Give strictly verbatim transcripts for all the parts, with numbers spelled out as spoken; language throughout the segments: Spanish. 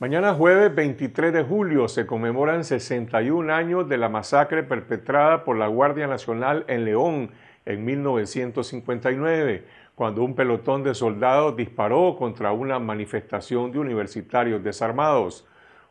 Mañana jueves veintitrés de julio se conmemoran sesenta y un años de la masacre perpetrada por la Guardia Nacional en León en mil novecientos cincuenta y nueve, cuando un pelotón de soldados disparó contra una manifestación de universitarios desarmados.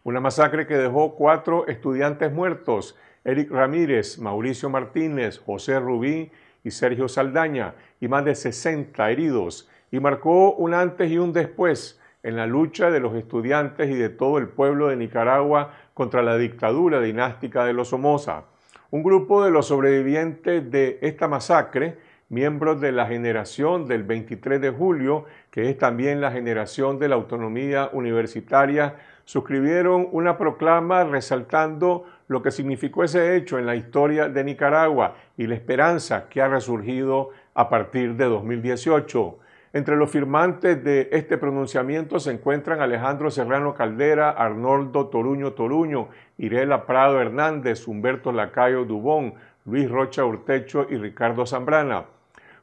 Una masacre que dejó cuatro estudiantes muertos, Eric Ramírez, Mauricio Martínez, José Rubín y Sergio Saldaña, y más de sesenta heridos, y marcó un antes y un después en la lucha de los estudiantes y de todo el pueblo de Nicaragua contra la dictadura dinástica de los Somoza. Un grupo de los sobrevivientes de esta masacre, miembros de la generación del veintitrés de julio, que es también la generación de la autonomía universitaria, suscribieron una proclama resaltando lo que significó ese hecho en la historia de Nicaragua y la esperanza que ha resurgido a partir de dos mil dieciocho. Entre los firmantes de este pronunciamiento se encuentran Alejandro Serrano Caldera, Arnoldo Toruño Toruño, Irela Prado Hernández, Humberto Lacayo Dubón, Luis Rocha Urtecho y Ricardo Zambrana.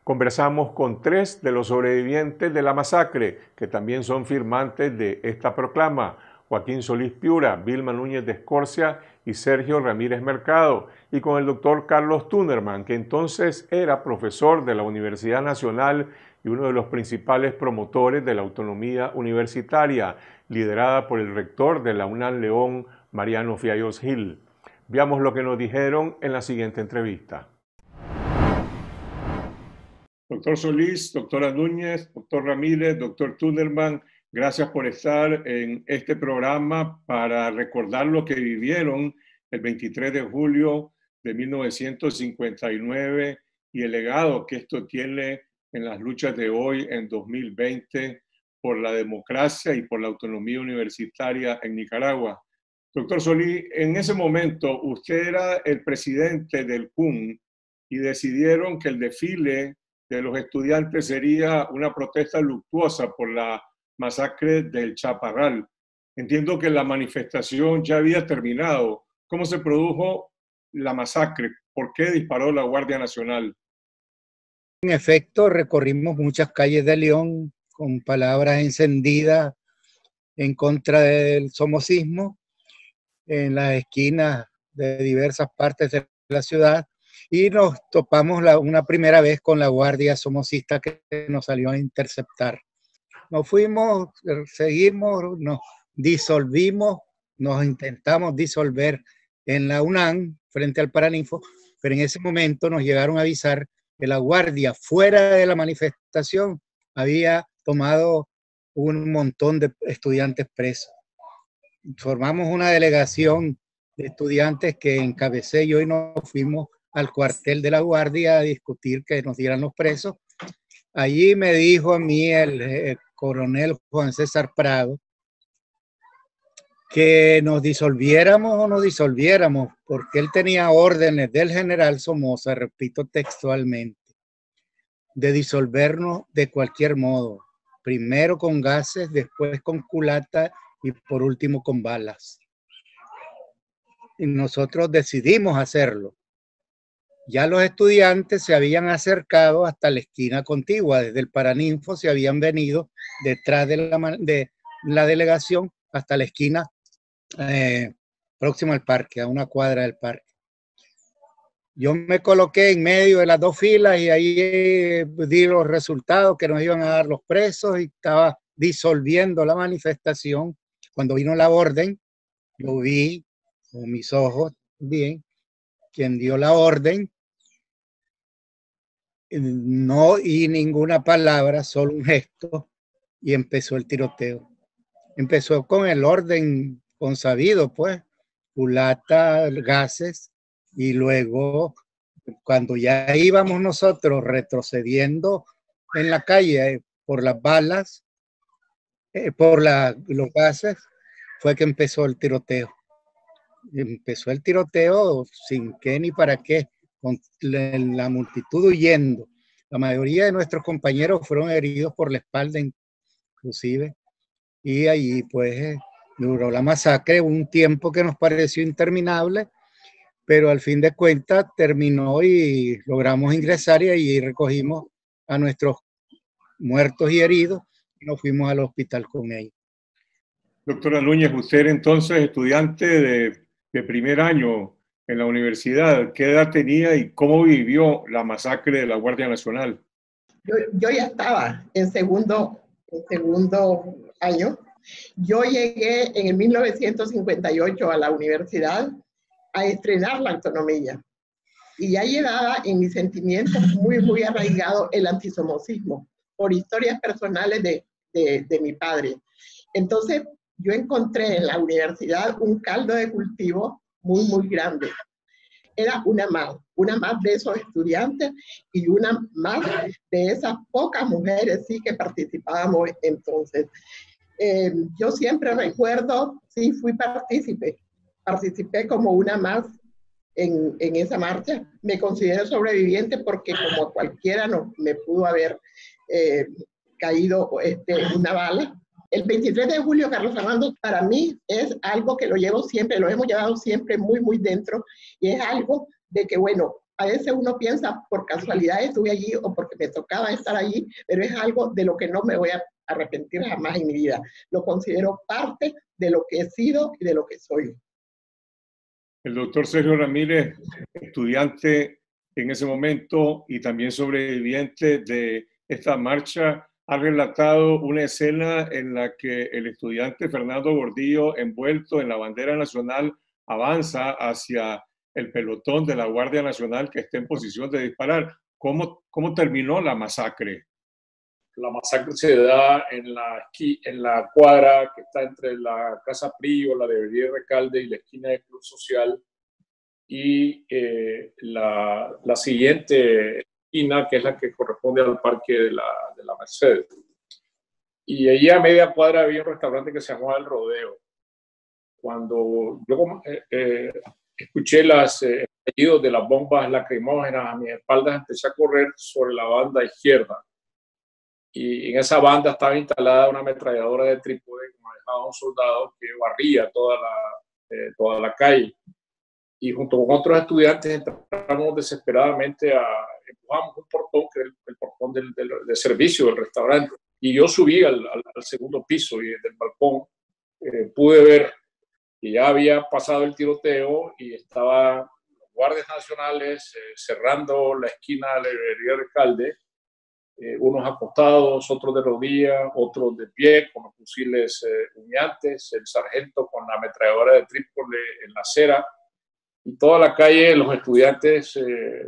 Conversamos con tres de los sobrevivientes de la masacre, que también son firmantes de esta proclama: Joaquín Solís Piura, Vilma Núñez de Escorcia y Sergio Ramírez Mercado, y con el doctor Carlos Tünnermann, que entonces era profesor de la Universidad Nacional y uno de los principales promotores de la autonomía universitaria, liderada por el rector de la UNAM León, Mariano Fiallos Gil. Veamos lo que nos dijeron en la siguiente entrevista. Doctor Solís, doctora Núñez, doctor Ramírez, doctor Tünnermann, gracias por estar en este programa para recordar lo que vivieron el veintitrés de julio de mil novecientos cincuenta y nueve y el legado que esto tiene en las luchas de hoy, en dos mil veinte, por la democracia y por la autonomía universitaria en Nicaragua. Doctor Solís, en ese momento usted era el presidente del P U N y decidieron que el desfile de los estudiantes sería una protesta luctuosa por la masacre del Chaparral. Entiendo que la manifestación ya había terminado. ¿Cómo se produjo la masacre? ¿Por qué disparó la Guardia Nacional? En efecto, recorrimos muchas calles de León con palabras encendidas en contra del somocismo en las esquinas de diversas partes de la ciudad, y nos topamos la, una primera vez con la Guardia Somocista que nos salió a interceptar. Nos fuimos, seguimos, nos disolvimos, nos intentamos disolver en la UNAM frente al Paraninfo, pero en ese momento nos llegaron a avisar que la Guardia fuera de la manifestación había tomado un montón de estudiantes presos. Formamos una delegación de estudiantes que encabecé yo y nos fuimos al cuartel de la Guardia a discutir que nos dieran los presos. Allí me dijo a mí el, el coronel Juan César Prado que nos disolviéramos o nos disolviéramos, porque él tenía órdenes del general Somoza, repito textualmente, de disolvernos de cualquier modo, primero con gases, después con culata y por último con balas. Y nosotros decidimos hacerlo. Ya los estudiantes se habían acercado hasta la esquina contigua, desde el Paraninfo se habían venido detrás de la, de la delegación hasta la esquina eh, próxima al parque, a una cuadra del parque. Yo me coloqué en medio de las dos filas y ahí eh, di los resultados que nos iban a dar los presos y estaba disolviendo la manifestación. Cuando vino la orden, yo vi con mis ojos bien quien dio la orden. No y ninguna palabra, solo un gesto, y empezó el tiroteo. Empezó con el orden consabido, pues, culata, gases, y luego, cuando ya íbamos nosotros retrocediendo en la calle eh, por las balas, eh, por la, los gases, fue que empezó el tiroteo. Empezó el tiroteo sin qué ni para qué, con la multitud huyendo. La mayoría de nuestros compañeros fueron heridos por la espalda, inclusive. Y ahí, pues, duró la masacre un tiempo que nos pareció interminable, pero al fin de cuentas terminó y logramos ingresar y ahí recogimos a nuestros muertos y heridos y nos fuimos al hospital con ellos. Doctora Núñez, usted entonces estudiante de, de primer año en la universidad, ¿qué edad tenía y cómo vivió la masacre de la Guardia Nacional? Yo, yo ya estaba en segundo, en segundo año. Yo llegué en el mil novecientos cincuenta y ocho a la universidad a estrenar la autonomía. Y ya llevaba en mis sentimientos muy, muy arraigado el antisomocismo, por historias personales de, de, de mi padre. Entonces, yo encontré en la universidad un caldo de cultivo muy, muy grande. Era una más, una más de esos estudiantes y una más de esas pocas mujeres sí que participábamos entonces. Eh, yo siempre recuerdo, sí fui partícipe, participé como una más en, en esa marcha. Me considero sobreviviente porque como cualquiera no, me pudo haber eh, caído este, una bala. El veintitrés de julio, Carlos Fernando, para mí es algo que lo llevo siempre, lo hemos llevado siempre muy, muy dentro, y es algo de que, bueno, a veces uno piensa por casualidad estuve allí o porque me tocaba estar allí, pero es algo de lo que no me voy a arrepentir jamás en mi vida. Lo considero parte de lo que he sido y de lo que soy. El doctor Sergio Ramírez, estudiante en ese momento y también sobreviviente de esta marcha, ha relatado una escena en la que el estudiante Fernando Gordillo, envuelto en la bandera nacional, avanza hacia el pelotón de la Guardia Nacional que está en posición de disparar. ¿Cómo, cómo terminó la masacre? La masacre se da en la, en la cuadra que está entre la Casa Prío, la de Bería de Recalde y la esquina del Club Social. Y eh, la, la siguiente que es la que corresponde al parque de la, de la Mercedes. Y allí a media cuadra había un restaurante que se llamaba El Rodeo. Cuando yo eh, eh, escuché los eh, estallidos de las bombas lacrimógenas a mis espaldas, empecé a correr sobre la banda izquierda. Y en esa banda estaba instalada una ametralladora de trípode que manejaba un soldado que barría toda la, eh, toda la calle. Y junto con otros estudiantes entramos desesperadamente a empujamos un portón, que era el, el portón del, del, del servicio del restaurante, y yo subí al, al, al segundo piso y desde el balcón eh, pude ver que ya había pasado el tiroteo y estaban los guardias nacionales eh, cerrando la esquina de la Bería de Recalde, eh, unos acostados, otros de rodillas, otros de pie, con los fusiles eh, humeantes, el sargento con la ametralladora de trípode en la acera, y toda la calle, los estudiantes eh,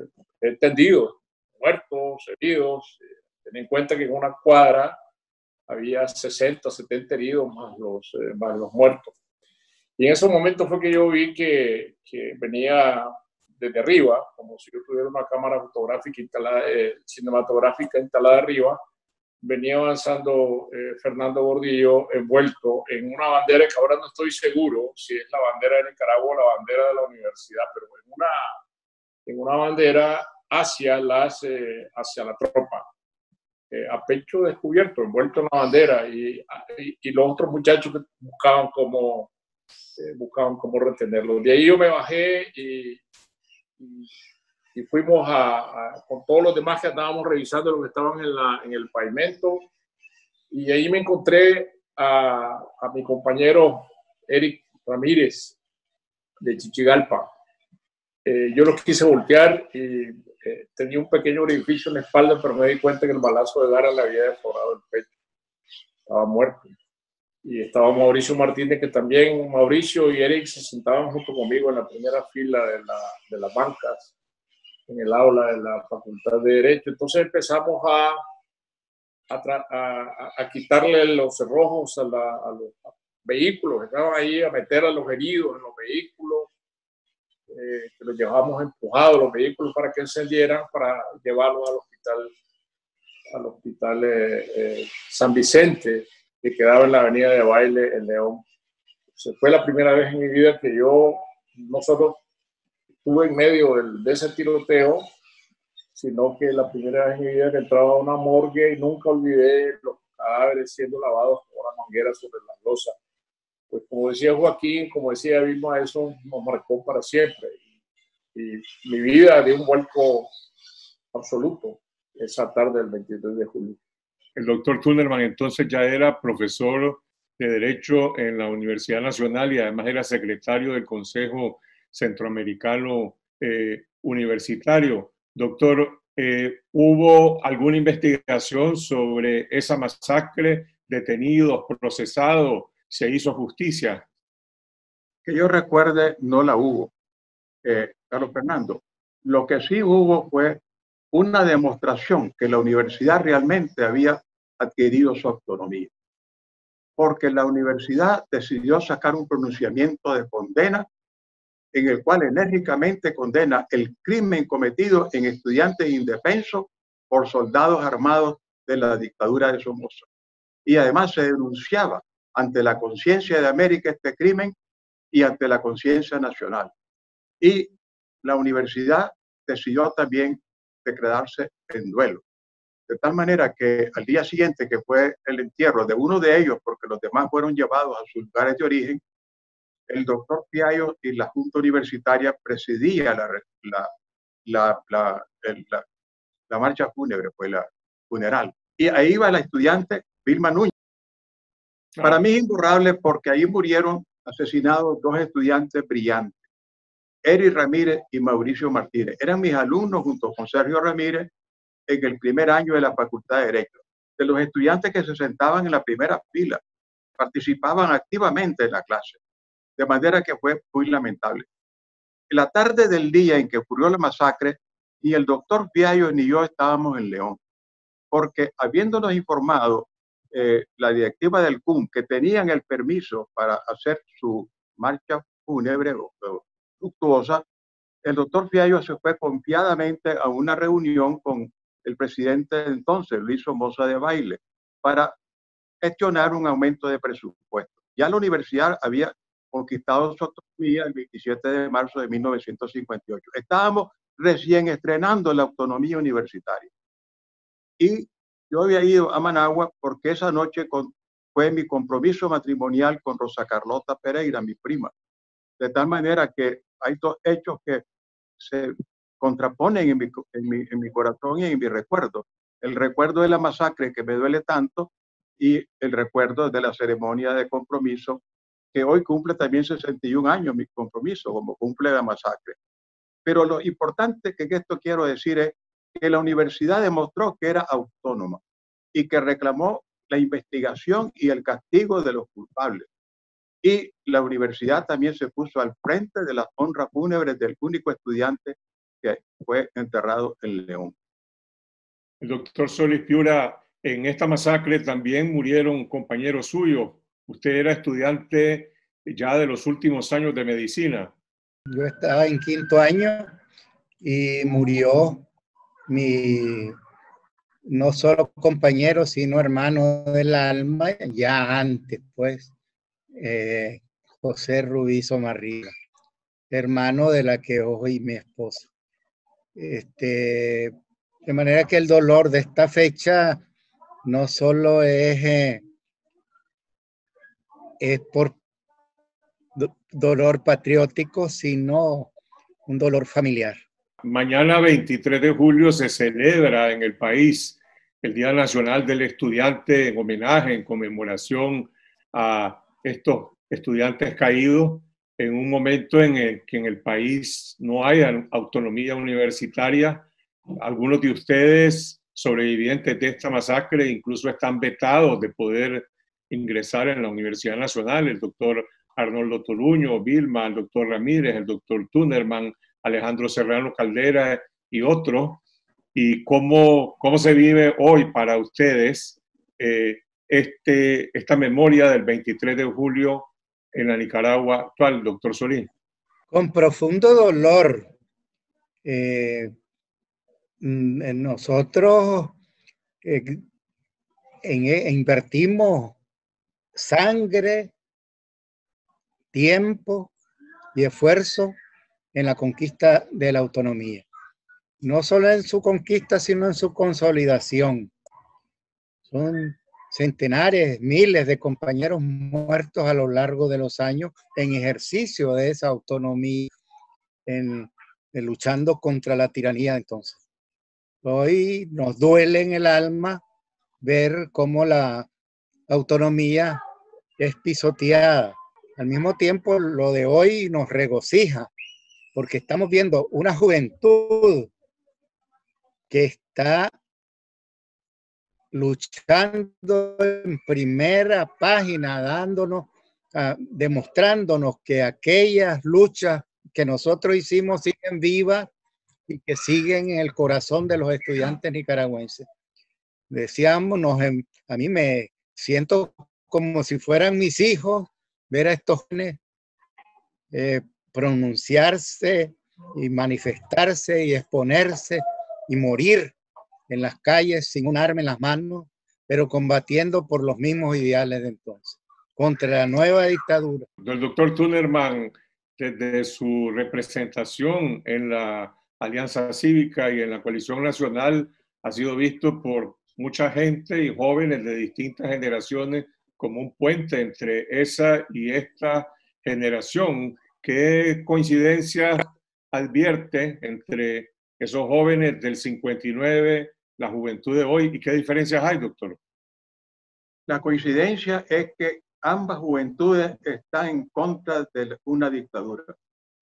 tendidos, muertos, heridos. Ten en cuenta que en una cuadra había sesenta, setenta heridos más los, eh, más los muertos. Y en ese momento fue que yo vi que, que venía desde arriba, como si yo tuviera una cámara fotográfica instalada, eh, cinematográfica instalada arriba, venía avanzando eh, Fernando Gordillo envuelto en una bandera que ahora no estoy seguro si es la bandera de Nicaragua o la bandera de la universidad, pero en una, en una bandera hacia, las, eh, hacia la tropa, eh, a pecho descubierto, envuelto en la bandera, y, y, y los otros muchachos que buscaban cómo, eh, buscaban cómo retenerlo. De ahí yo me bajé y... y Y fuimos a, a, con todos los demás que andábamos revisando los que estaban en, la, en el pavimento. Y ahí me encontré a, a mi compañero Eric Ramírez de Chichigalpa. Eh, yo los quise voltear y eh, tenía un pequeño orificio en la espalda, pero me di cuenta que el balazo de Gara le había deforado el pecho. Estaba muerto. Y estaba Mauricio Martínez, que también Mauricio y Eric se sentaban junto conmigo en la primera fila de, la, de las bancas, en el aula de la Facultad de Derecho. Entonces empezamos a, a, a, a quitarle los cerrojos a, la, a los vehículos, estaban ahí a meter a los heridos en los vehículos, eh, que los llevábamos empujados los vehículos para que encendieran, para llevarlos al hospital, al hospital eh, eh, San Vicente, que quedaba en la avenida de Baile, en León. Entonces, fue la primera vez en mi vida que yo, no solo estuve en medio del, de ese tiroteo, sino que la primera vez en mi vida que entraba a una morgue y nunca olvidé los cadáveres siendo lavados con la manguera sobre las losas. Pues como decía Joaquín, como decía Vilma, eso nos marcó para siempre. Y, y mi vida dio un vuelco absoluto esa tarde del veintitrés de julio. El doctor Tünnermann entonces ya era profesor de Derecho en la Universidad Nacional y además era secretario del Consejo Centroamericano eh, Universitario. Doctor, eh, ¿hubo alguna investigación sobre esa masacre? ¿Detenidos, procesados? ¿Se hizo justicia? Que yo recuerde, no la hubo, eh, Carlos Fernando. Lo que sí hubo fue una demostración que la universidad realmente había adquirido su autonomía, porque la universidad decidió sacar un pronunciamiento de condena en el cual enérgicamente condena el crimen cometido en estudiantes indefensos por soldados armados de la dictadura de Somoza. Y además se denunciaba ante la conciencia de América este crimen y ante la conciencia nacional. Y la universidad decidió también declararse en duelo. De tal manera que al día siguiente, que fue el entierro de uno de ellos, porque los demás fueron llevados a sus lugares de origen, el doctor Fiallos y la Junta Universitaria presidía la, la, la, la, el, la, la marcha fúnebre, pues la funeral. Y ahí iba la estudiante Vilma Núñez. Para mí es imborrable porque ahí murieron asesinados dos estudiantes brillantes, Eric Ramírez y Mauricio Martínez. Eran mis alumnos junto con Sergio Ramírez en el primer año de la Facultad de Derecho. De los estudiantes que se sentaban en la primera fila, participaban activamente en la clase, de manera que fue muy lamentable. En la tarde del día en que ocurrió la masacre, ni el doctor Fiallos ni yo estábamos en León, porque habiéndonos informado eh, la directiva del P U N que tenían el permiso para hacer su marcha fúnebre o, o luctuosa, el doctor Fiallos se fue confiadamente a una reunión con el presidente de entonces, Luis Somoza de Baile, para gestionar un aumento de presupuesto. Ya la universidad había conquistado su autonomía el veintisiete de marzo de mil novecientos cincuenta y ocho. Estábamos recién estrenando la autonomía universitaria. Y yo había ido a Managua porque esa noche con, fue mi compromiso matrimonial con Rosa Carlota Pereira, mi prima. De tal manera que hay dos hechos que se contraponen en mi, en, mi, en mi corazón y en mi recuerdo. El recuerdo de la masacre que me duele tanto y el recuerdo de la ceremonia de compromiso, que hoy cumple también sesenta y un años mi compromiso, como cumple la masacre. Pero lo importante que esto quiero decir es que la universidad demostró que era autónoma y que reclamó la investigación y el castigo de los culpables. Y la universidad también se puso al frente de las honras fúnebres del único estudiante que fue enterrado en León. El doctor Solís Piura, en esta masacre también murieron compañeros suyos. Usted era estudiante ya de los últimos años de medicina. Yo estaba en quinto año y murió mi, no solo compañero, sino hermano del alma, ya antes, pues, eh, José Rubín, hermano de la que hoy mi esposa. Este, de manera que el dolor de esta fecha no solo es, eh, es por do- dolor patriótico, sino un dolor familiar. Mañana veintitrés de julio se celebra en el país el Día Nacional del Estudiante en homenaje, en conmemoración a estos estudiantes caídos, en un momento en el que en el país no hay autonomía universitaria. Algunos de ustedes, sobrevivientes de esta masacre, incluso están vetados de poder ingresar en la Universidad Nacional. El doctor Arnoldo Toruño, Vilma, el doctor Ramírez, el doctor Tünnermann, Alejandro Serrano Caldera y otros. ¿Y cómo, cómo se vive hoy para ustedes eh, este, esta memoria del veintitrés de julio en la Nicaragua actual, doctor Solís? Con profundo dolor. Eh, nosotros eh, en, en, invertimos sangre, tiempo y esfuerzo en la conquista de la autonomía. No solo en su conquista, sino en su consolidación. Son centenares, miles de compañeros muertos a lo largo de los años en ejercicio de esa autonomía, en, en luchando contra la tiranía entonces. Hoy nos duele en el alma ver cómo la autonomía es pisoteada. Al mismo tiempo, lo de hoy nos regocija, porque estamos viendo una juventud que está luchando en primera página, dándonos, uh, demostrándonos que aquellas luchas que nosotros hicimos siguen vivas y que siguen en el corazón de los estudiantes nicaragüenses. Decíamos, nos, a mí me siento como si fueran mis hijos, ver a estos jóvenes eh, pronunciarse y manifestarse y exponerse y morir en las calles sin un arma en las manos, pero combatiendo por los mismos ideales de entonces, contra la nueva dictadura. El doctor Tünnermann, desde su representación en la Alianza Cívica y en la Coalición Nacional, ha sido visto por mucha gente y jóvenes de distintas generaciones como un puente entre esa y esta generación. ¿Qué coincidencias advierte entre esos jóvenes del cincuenta y nueve, la juventud de hoy, y qué diferencias hay, doctor? La coincidencia es que ambas juventudes están en contra de una dictadura.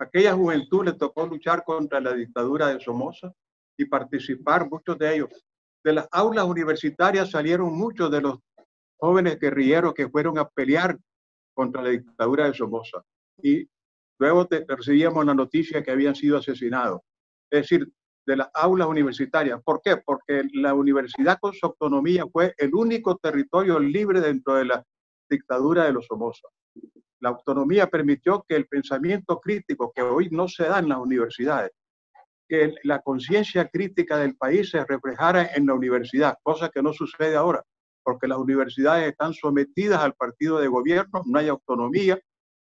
A aquella juventud le tocó luchar contra la dictadura de Somoza y participar, muchos de ellos. De las aulas universitarias salieron muchos de los jóvenes guerrilleros que fueron a pelear contra la dictadura de Somoza. Y luego te, recibíamos la noticia que habían sido asesinados. Es decir, de las aulas universitarias. ¿Por qué? Porque la universidad con su autonomía fue el único territorio libre dentro de la dictadura de los Somoza. La autonomía permitió que el pensamiento crítico, que hoy no se da en las universidades, que la conciencia crítica del país se reflejara en la universidad, cosa que no sucede ahora, porque las universidades están sometidas al partido de gobierno, no hay autonomía.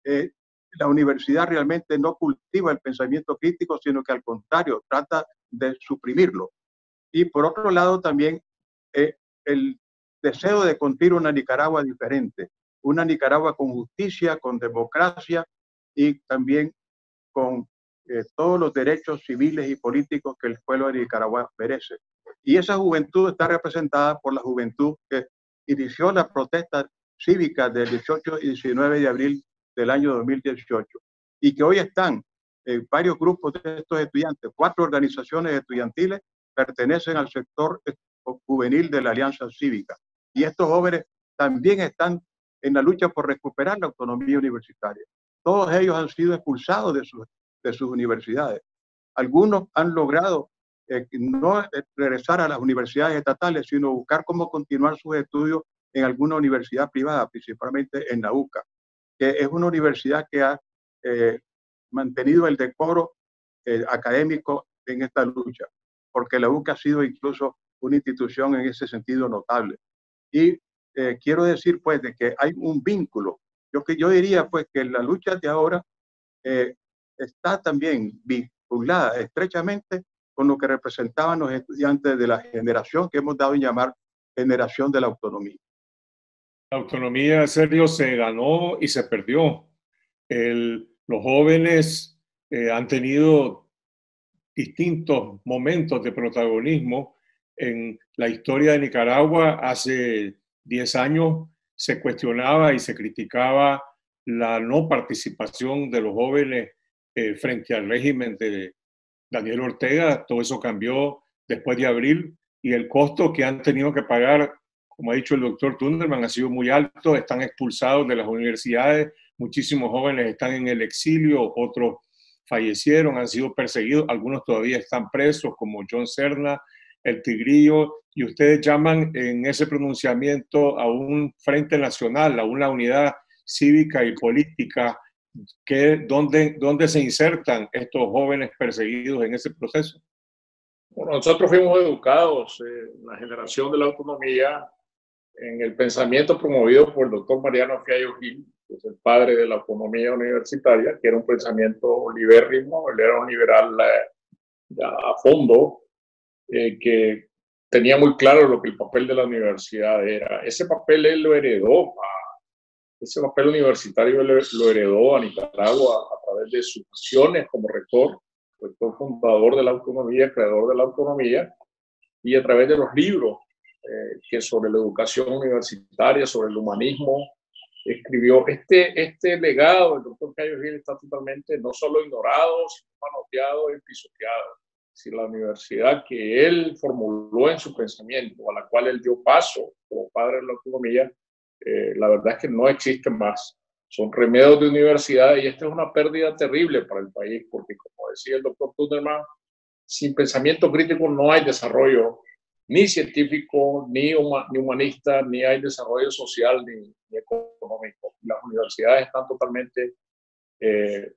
Eh, la universidad realmente no cultiva el pensamiento crítico, sino que al contrario, trata de suprimirlo. Y por otro lado también eh, el deseo de construir una Nicaragua diferente, una Nicaragua con justicia, con democracia y también con eh, todos los derechos civiles y políticos que el pueblo de Nicaragua merece. Y esa juventud está representada por la juventud que inició la protesta cívica del dieciocho y diecinueve de abril del año dos mil dieciocho, y que hoy están eh, varios grupos de estos estudiantes, cuatro organizaciones estudiantiles pertenecen al sector juvenil de la Alianza Cívica. Y estos jóvenes también están en la lucha por recuperar la autonomía universitaria. Todos ellos han sido expulsados de sus, de sus universidades. Algunos han logrado eh, no regresar a las universidades estatales, sino buscar cómo continuar sus estudios en alguna universidad privada, principalmente en la U C A, que es una universidad que ha eh, mantenido el decoro eh, académico en esta lucha, porque la U C A ha sido incluso una institución en ese sentido notable. Y eh, quiero decir, pues, de que hay un vínculo. Yo, que yo diría, pues, que la lucha de ahora eh, está también vinculada estrechamente con lo que representaban los estudiantes de la generación que hemos dado en llamar generación de la autonomía. La autonomía, Sergio, se ganó y se perdió. El, los jóvenes eh, han tenido distintos momentos de protagonismo en la historia de Nicaragua. Hace diez años se cuestionaba y se criticaba la no participación de los jóvenes eh, frente al régimen de Daniel Ortega. Todo eso cambió después de abril y el costo que han tenido que pagar, como ha dicho el doctor Tünnermann, ha sido muy alto. Están expulsados de las universidades, muchísimos jóvenes están en el exilio, otros fallecieron, han sido perseguidos, algunos todavía están presos, como John Serna, el Tigrillo, y ustedes llaman en ese pronunciamiento a un frente nacional, a una unidad cívica y política. Que, ¿dónde, dónde se insertan estos jóvenes perseguidos en ese proceso? Bueno, nosotros fuimos educados, eh, la generación de la autonomía, en el pensamiento promovido por el doctor Mariano Fiallos Gil, que es el padre de la autonomía universitaria, que era un pensamiento libérrimo, él era un liberal eh, a fondo, eh, que tenía muy claro lo que el papel de la universidad era. Ese papel él lo heredó, a, ese papel universitario él lo heredó a Nicaragua a través de sus acciones como rector, rector fundador de la autonomía, creador de la autonomía, y a través de los libros eh, que sobre la educación universitaria, sobre el humanismo, eh, escribió. Este, este legado del doctor Fiallos Gil está totalmente no solo ignorado, sino manoteado y pisoteado. Si la universidad que él formuló en su pensamiento, a la cual él dio paso como padre de la economía, eh, la verdad es que no existe más. Son remedios de universidad y esta es una pérdida terrible para el país, porque como decía el doctor Tünnermann, sin pensamiento crítico no hay desarrollo ni científico, ni humanista, ni hay desarrollo social, ni, ni económico. Las universidades están totalmente eh,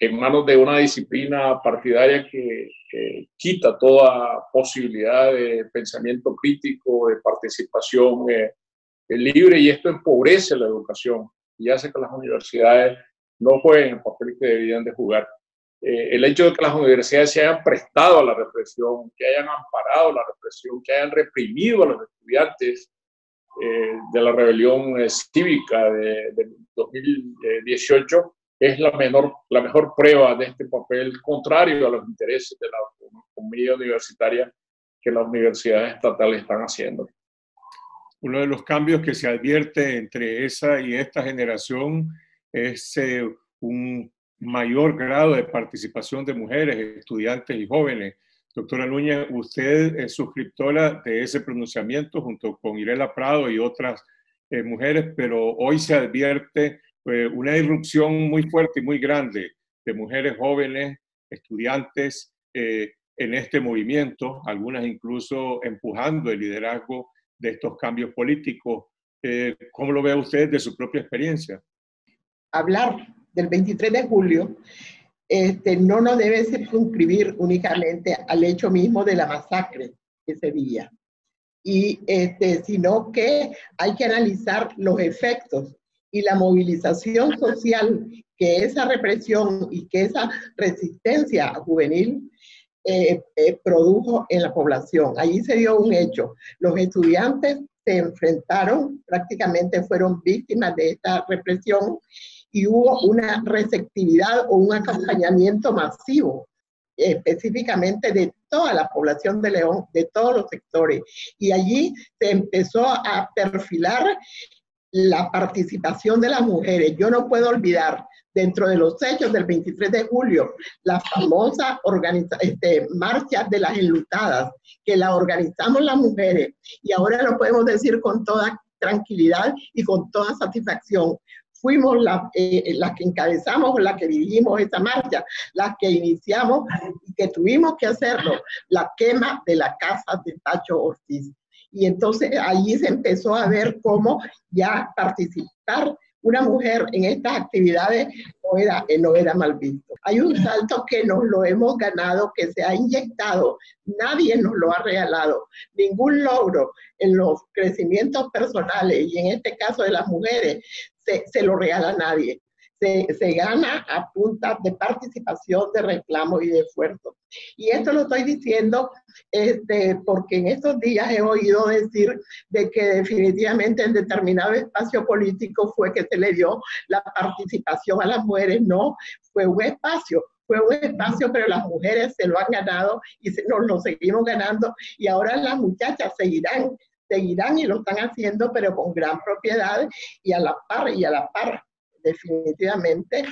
en manos de una disciplina partidaria que, que quita toda posibilidad de pensamiento crítico, de participación eh, libre, y esto empobrece la educación y hace que las universidades no jueguen el papel que deberían de jugar. Eh, el hecho de que las universidades se hayan prestado a la represión, que hayan amparado la represión, que hayan reprimido a los estudiantes eh, de la rebelión eh, cívica de, de dos mil dieciocho, es la, menor, la mejor prueba de este papel contrario a los intereses de la comunidad universitaria que las universidades estatales están haciendo. Uno de los cambios que se advierte entre esa y esta generación es eh, un mayor grado de participación de mujeres, estudiantes y jóvenes. Doctora Núñez, usted es suscriptora de ese pronunciamiento junto con Irela Prado y otras eh, mujeres, pero hoy se advierte pues, una irrupción muy fuerte y muy grande de mujeres jóvenes, estudiantes eh, en este movimiento, algunas incluso empujando el liderazgo de estos cambios políticos. Eh, ¿Cómo lo ve usted de su propia experiencia? Hablar del veintitrés de julio, este, no nos debe circunscribir únicamente al hecho mismo de la masacre ese día, y, este, sino que hay que analizar los efectos y la movilización social que esa represión y que esa resistencia juvenil eh, eh, produjo en la población. Allí se dio un hecho. Los estudiantes se enfrentaron, prácticamente fueron víctimas de esta represión, y hubo una receptividad o un acompañamiento masivo, específicamente de toda la población de León, de todos los sectores. Y allí se empezó a perfilar la participación de las mujeres. Yo no puedo olvidar, dentro de los hechos del veintitrés de julio, la famosa este, marcha de las enlutadas, que la organizamos las mujeres, y ahora lo podemos decir con toda tranquilidad y con toda satisfacción. Fuimos las, eh, las que encabezamos, las que dirigimos esta marcha, las que iniciamos y que tuvimos que hacerlo, la quema de la casa de Tacho Ortiz. Y entonces allí se empezó a ver cómo ya participar una mujer en estas actividades no era, no era mal visto. Hay un salto que nos lo hemos ganado, que se ha inyectado, nadie nos lo ha regalado, ningún logro en los crecimientos personales, y en este caso de las mujeres, se, se lo regala a nadie. Se, se gana a punta de participación, de reclamo y de esfuerzo. Y esto lo estoy diciendo este, porque en estos días he oído decir de que definitivamente en determinado espacio político fue que se le dio la participación a las mujeres. No, fue un espacio, fue un espacio, pero las mujeres se lo han ganado y se, nos lo seguimos ganando, y ahora las muchachas seguirán, seguirán y lo están haciendo, pero con gran propiedad y a la par y a la par. definitivamente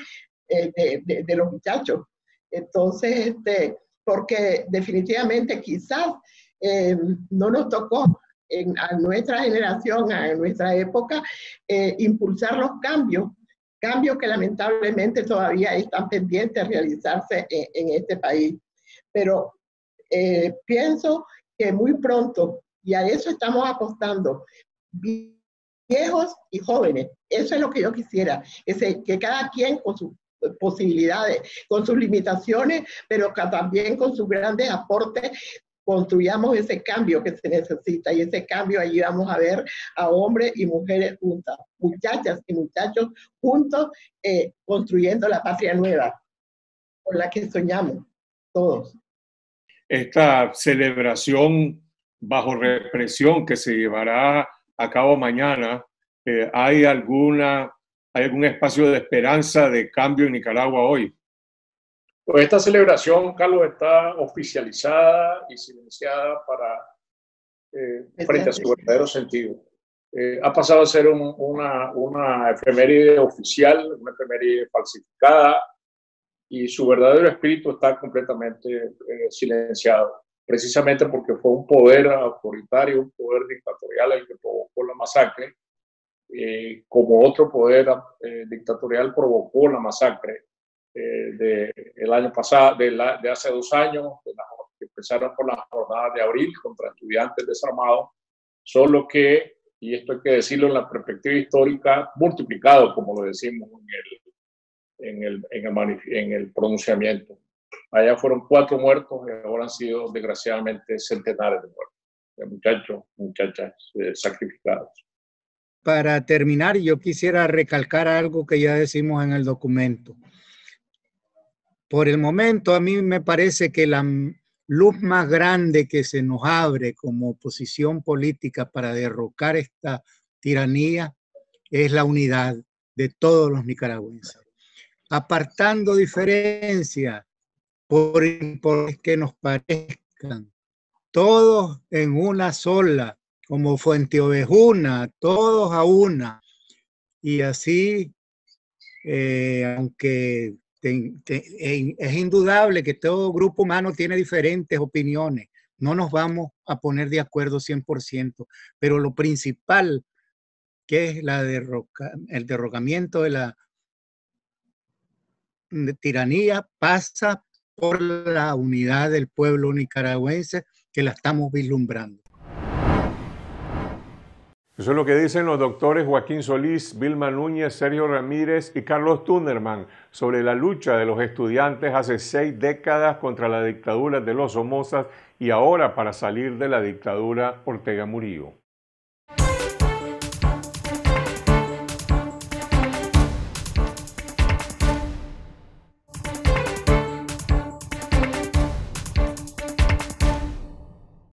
eh, de, de, de los muchachos. Entonces, este, porque definitivamente quizás eh, no nos tocó en, a nuestra generación, a nuestra época, eh, impulsar los cambios, cambios que lamentablemente todavía están pendientes de realizarse en, en este país. Pero eh, pienso que muy pronto, y a eso estamos apostando, viejos y jóvenes, eso es lo que yo quisiera, ese, que cada quien con sus posibilidades, con sus limitaciones, pero que también con sus grandes aportes, construyamos ese cambio que se necesita, y ese cambio allí vamos a ver a hombres y mujeres juntas, muchachas y muchachos juntos, eh, construyendo la patria nueva, con la que soñamos todos. Esta celebración bajo represión que se llevará a cabo mañana, eh, ¿hay, alguna, ¿hay algún espacio de esperanza de cambio en Nicaragua hoy? Pues esta celebración, Carlos, está oficializada y silenciada para, eh, frente a su verdadero sentido. eh, ha pasado a ser un, una, una efeméride oficial, una efeméride falsificada, y su verdadero espíritu está completamente eh, silenciado, precisamente porque fue un poder autoritario, un poder dictatorial el que provocó la masacre, eh, como otro poder eh, dictatorial provocó la masacre eh, de, el año pasado, de, la, de hace dos años, de la, que empezaron por las jornadas de abril contra estudiantes desarmados, solo que, y esto hay que decirlo en la perspectiva histórica, multiplicado, como lo decimos en el En el, en, el, en el pronunciamiento. Allá fueron cuatro muertos y ahora han sido desgraciadamente centenares de muertos, de muchachos, muchachas eh, sacrificados. Para terminar, yo quisiera recalcar algo que ya decimos en el documento. Por el momento, a mí me parece que la luz más grande que se nos abre como oposición política para derrocar esta tiranía es la unidad de todos los nicaragüenses, apartando diferencias por, por que nos parezcan, todos en una sola, como Fuente Ovejuna, todos a una. Y así, eh, aunque te, te, es indudable que todo grupo humano tiene diferentes opiniones, no nos vamos a poner de acuerdo cien por ciento, pero lo principal, que es la derroca, el derrocamiento de la de tiranía, pasa por la unidad del pueblo nicaragüense que la estamos vislumbrando. Eso es lo que dicen los doctores Joaquín Solís, Vilma Núñez, Sergio Ramírez y Carlos Tünnermann sobre la lucha de los estudiantes hace seis décadas contra la dictadura de los Somozas y ahora para salir de la dictadura Ortega Murillo.